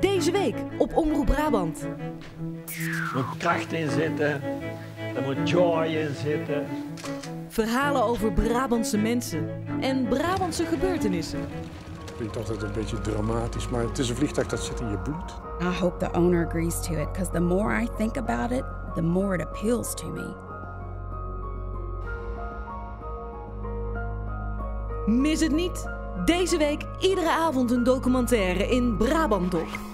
Deze week op Omroep Brabant. Er moet kracht in zitten, er moet joy in zitten. Verhalen over Brabantse mensen en Brabantse gebeurtenissen. Ik vind het altijd een beetje dramatisch, maar het is een vliegtuig dat zit in je bloed. I hope the owner agrees to it, because the more I think about it, the more it appeals to me. Mis het niet. Deze week iedere avond een documentaire in BrabantDoc.